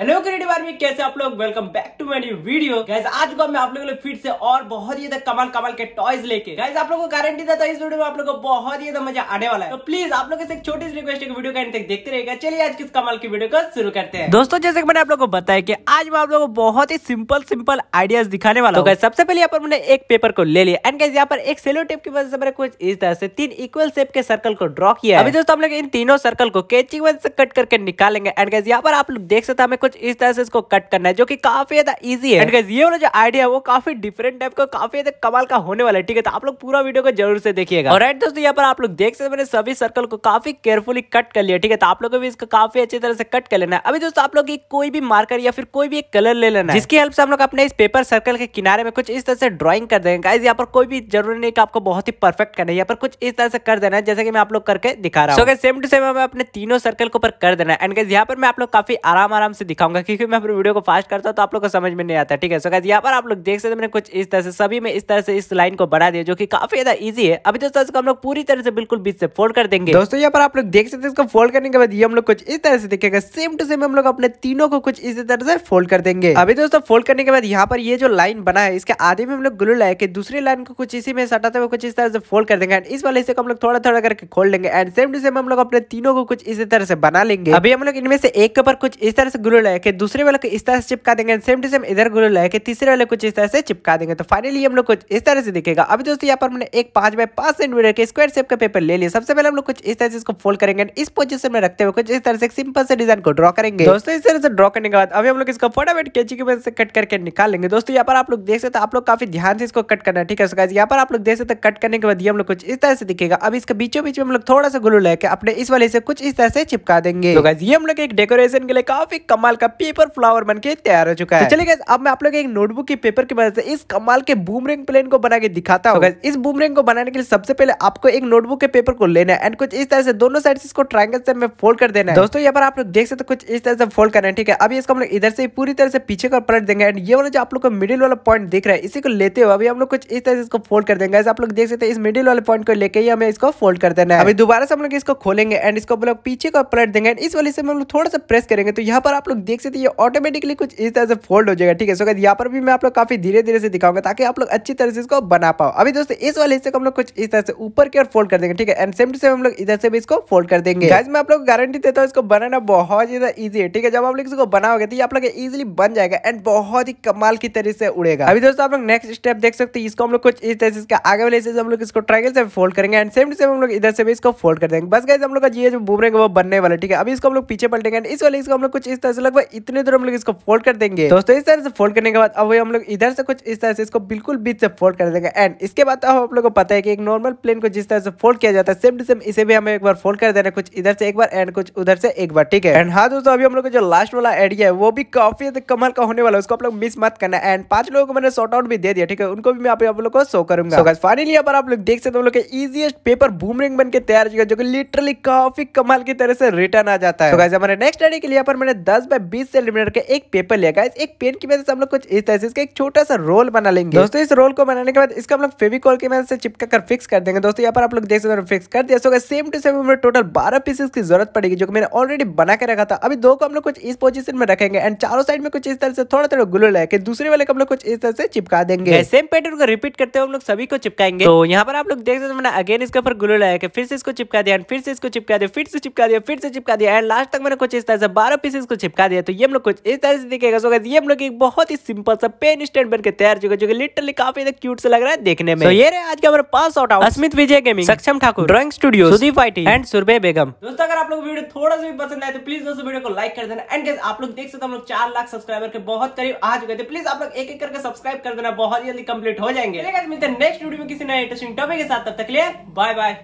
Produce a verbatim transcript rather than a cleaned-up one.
Hello creative army, कैसे आप लोग। Welcome back to my new video. Guys आज को मैं आप लोगों के लिए फिर से और बहुत ही कमाल कमाल के टॉयज लेके गाइस आप लोगों को गारंटी देता हूं इस वीडियो में आप लोगों को बहुत ही मजा आने वाला है। तो प्लीज आप लोगों से एक छोटी सी रिक्वेस्ट है कि वीडियो का एंड तक देखते रहेगा। चलिए आज किस कमाल की वीडियो को शुरू करते हैं। दोस्तों जैसे कि मैंने आप लोगों को बताया कि आज मैं आप लोगों को बहुत ही सिंपल सिंपल आइडियाज दिखाने वाला हूं। गाइस सबसे पहले यहाँ पर मैंने एक पेपर को ले लिया एंड गाइस यहाँ पर एक सेलो टेप की वजह से मैंने कुछ इस तरह से तीन इक्वल शेप के सर्कल को ड्रॉ किया। अभी दोस्तों हम लोग इन तीनों सर्कल को कैंची से कट करके निकालेंगे एंड गाइस यहाँ पर आप लोग देख सकते हैं इस तरह से इसको कट करना है जो कि काफी ज्यादा इजी है। एंड गाइस ये वाला जो आइडिया है वो काफी डिफरेंट टाइप का काफी ज्यादा कमाल का होने वाला है। ठीक है, तो आप लोग पूरा वीडियो को जरूर से देखिएगा। ऑलराइट दोस्तों, यहाँ पर आप लोग देख सकते हैं मैंने सभी सर्कल को काफी केयरफुली कट कर लिया। ठीक है, तो आप लोग को भी इसको काफी अच्छी तरह से कट कर लेना है। अभी दोस्तों आप लोग कोई भी मार्कर या फिर कोई भी एक कलर ले लेना है जिसकी हेल्प से हम लोग अपने इस पेपर सर्कल के किनारे में कुछ इस तरह से ड्रॉइंग कर देंगे। गाइस यहाँ पर कोई भी जरूरी नहीं कि आपको बहुत ही परफेक्ट करना है, यहाँ पर कुछ इस तरह से कर देना है जैसे कि मैं आप लोग करके दिखा रहा हूँ। सेम टू सेम हमें अपने तीनों सर्कल के ऊपर कर देना है। एंड गाइस यहाँ पर मैं आप लोग काफी आराम आराम से दिखाऊंगा क्योंकि मैं अपने वीडियो को फास्ट करता हूं तो आप लोग को समझ में नहीं आता। ठीक है, सो गाइस यहाँ पर आप लोग देख सकते हैं मैंने कुछ इस तरह से सभी में इस तरह से इस लाइन को बना दिया जो कि काफी ज्यादा इजी है। अभी दोस्तों इसको हम लोग पूरी तरह से बिल्कुल बीच से फोल्ड कर देंगे। दोस्तों यहाँ पर आप लोग देख सकते हैं इसको फोल्ड करने के बाद ये हम लोग कुछ इस तरह से दिखेगा। सेम टू सेम हम लोग अपने तीनों को कुछ इसी तरह से फोल्ड कर देंगे। अभी दोस्तों फोल्ड करने के बाद यहाँ पर ये जो लाइन बना है इसके आधे में हम लोग ग्लू लगा के दूसरी लाइन को कुछ इसी में सटाते हुए कुछ इस तरह से फोल्ड कर देंगे एंड इस वाले हिस्से को हम लोग थोड़ा थोड़ा करके खोल लेंगे एंड सेम टू सेम हम लोग अपने तीनों को कुछ इसी तरह से बना लेंगे। अभी हम लोग इनमें से एक के ऊपर कुछ इस तरह से ग्लू के दूसरे वाले को इस तरह से चिपका देंगे। सेम टू सेम इधर ग्लू लगा के तीसरे वाले कुछ इस तरह से चिपका देंगे तो फाइनली हम लोग कुछ इस तरह से दिखेगा। अभी दोस्तों यहाँ पर मैंने एक पांच बाय पांच सेंटीमीटर के स्क्वायर शेप का पेपर ले लिया। सबसे पहले हम लोग कुछ इस तरह से इसको फोल्ड करेंगे एंड इस पोजीशन में रखते हुए कुछ इस तरह से सिंपल से डिजाइन को ड्रॉ करेंगे। दोस्तों इस तरह से ड्रॉ करने के बाद अभी हम लोग इसको फटाफट कैंची की वजह से कट करके निकाल लेंगे। दोस्तों यहाँ पर आप लोग देख सकते हैं आप लोग काफी ध्यान से इसको कट करना है। ठीक है, सो गाइस यहाँ पर आप लोग देख सकते हैं कट करने के बाद हम लोग कुछ इस तरह से दिखेगा। अब इसके बीचों बीच में हम लोग थोड़ा सा ग्लू लगा के अपने इस वाले से कुछ इस तरह से चिपका देंगे। तो गाइस ये हम लोग एक डेकोरेशन के लिए काफी कमाल का पेपर फ्लावर बनके तैयार हो चुका है। तो चलिए गाइस अब मैं आप लोग एक नोटबुक के पेपर की वजह से इस कमाल के बूमरैंग प्लेन को बना के दिखाता हूँ। इस बूमरैंग को बनाने के लिए सबसे पहले आपको एक नोटबुक के पेपर को लेना है एंड कुछ इस तरह से दोनों साइड इसको ट्रायंगल शेप में फोल्ड कर देना है। दोस्तों यहाँ पर आप लोग देख सकते कुछ इस तरह से फोल्ड करना है। ठीक है, अभी इसको हम लोग इधर से पूरी तरह से पीछे को पलट देंगे एंड ये वाला जो आप लोग को मिडिल वाला पॉइंट दिख रहा है इसी को लेते हुए अभी हम लोग कुछ इस तरह से इसको फोल्ड कर देंगे। आप लोग देख सकते हैं इस मिडिल वाले पॉइंट को लेकर ही हमें इसको फोल्ड कर देना है। अभी दोबारा से हम लोग इसको खोलेंगे एंड इसको पीछे को पलट देंगे एंड इस वाले से हम लोग थोड़ा सा प्रेस करेंगे तो यहाँ पर आप लोग देख सकते हैं ये ऑटोमेटिकली कुछ इस तरह से फोल्ड हो जाएगा। ठीक है, सो गाइस यहाँ पर भी मैं आप लोग काफी धीरे धीरे से दिखाऊंगा ताकि आप लोग अच्छी तरह से इसको बना पाओ। अभी दोस्तों इस वाले हिस्से को हम लोग कुछ इस तरह से ऊपर की ओर फोल्ड कर देंगे। ठीक है, एंड सेम टू सेम हम लोग इधर से भी इसको फोल्ड कर देंगे। गाइस मैं आप लोग गारंटी देता हूँ इसको बनाना बहुत ज्यादा ईजी है। ठीक है, जब आप लोग इसको बनाओगे तो ये आप लोग इजिली बन जाएगा एंड बहुत ही कमाल की तरह से उड़ेगा। अभी दोस्तों आप लोग नेक्स्ट स्टेप देख सकते हैं इसको हम लोग कुछ इस तरह से आगे वाले हिस्से से हम लोग इसको ट्रायंगल से फोल्ड करेंगे एंड सेम टू सेम हम लोग इधर से भी इसको फोल्ड कर देंगे। बस गाइस हम लोग का ये जो बूमरैंग है वो बनने वाला है। ठीक है, अभी इसको हम लोग पीछे पलटेंगे एंड इस वाले इसको हम लोग कुछ इस तरह से लगभग इतने दूर हम लोग इसको फोल्ड कर देंगे। दोस्तों इस तरह से फोल्ड करने के बाद अब हम लोग इधर से कुछ इस तरह से इसको बिल्कुल बीच से फोल्ड कर देंगे एंड इसके बाद अब आप लोग को पता है कि एक नॉर्मल प्लेन को जिस तरह से फोल्ड किया जाता है सेम टू सेम इसे भी हमें एक बार फोल्ड कर देना, कुछ इधर से एक बार एंड कुछ उधर से एक बार। ठीक है, एंड हाँ दोस्तों अभी हम लोग का जो लास्ट वाला आइडिया है वो भी काफी कमाल का होने वाला है, उसको आप लोग मिस मत करना। एंड पांच लोगों को मैंने शॉर्ट आउट भी दे दिया। ठीक है, उनको भी मैं आप लोग को शो करूंगा। फाइनली यहाँ पर आप लोग देख सकते हम लोग इजिएस्ट पेपर बूमरैंग बन के तैयार हो जाएगा जो कि लिटरली काफी कमाल की तरह से रिटर्न आ जाता है। तो गाइस हमारे नेक्स्ट आइडिया के लिए यहाँ पर मैंने दस बाय बीस सेंटीमीटर का एक पेपर लिया। गाइस एक पेन की मदद से हम लोग कुछ इस तरह से इसका एक छोटा सा रोल बना लेंगे। दोस्तों इस रोल को बनाने के बाद इसका हम लोग फेविकॉल की मदद से चिपका कर फिक्स कर देंगे। दोस्तों यहाँ पर आप लोग देख सकते हैं फिक्स कर दिया। So guys same to same हमें टोटल बारह पीसेस की जरूरत पड़ेगी जो कि मैंने ऑलरेडी बना के रखा था। अभी दो को हम लोग कुछ इस पोजीशन में रखेंगे एंड चारों साइड में कुछ इस तरह से थोड़ा थोड़ा ग्लू लगा के दूसरे वाले को हम लोग कुछ इस तरह से चिपका देंगे। सेम पैटर्न को रिपीट करते हुए हम लोग सभी को चिपकाएंगे। तो यहाँ पर आप लोग देख सकते हैं मैंने अगेन इसके ऊपर ग्लू लगा के फिर से इसको चिपका दिया, फिर से इसको चिपका दिया, फिर से चिपका दिया, फिर से चिपका दिया एंड लास्ट तक मैंने कुछ इस तरह से बारह पीसेस को चिपका दिया। तो ये हम लोग कुछ इस तरह से दिखेगा। सो गाइस ये हम लोग एक बहुत ही सिंपल सा पेन स्टैंड बनकर तैयार हो गया जो कि लिटरली काफी क्यूट से लग रहा है देखने में। तो ये रहे आज का हमारा pass out out Asmit Vijay gaming, Saksham Thakur drawing studio, Sudeep IT and Surbhi Begum. दोस्तों अगर आप लोग वीडियो थोड़ा सा भी पसंद आए तो प्लीज दोस्तों वीडियो को लाइक कर देना एंड गाइस आप लोग देख सकते हम लोग चार लाख सब्सक्राइबर के बहुत करीब आ चुके थे। प्लीज आप लोग एक एक करके सब्सक्राइब कर देना, बहुत जल्दी कंप्लीट हो जाएंगे। मिलते हैं नेक्स्ट वीडियो में किसी नए इंटरेस्टिंग टॉपिक के साथ, तब तक के लिए बाय बाय।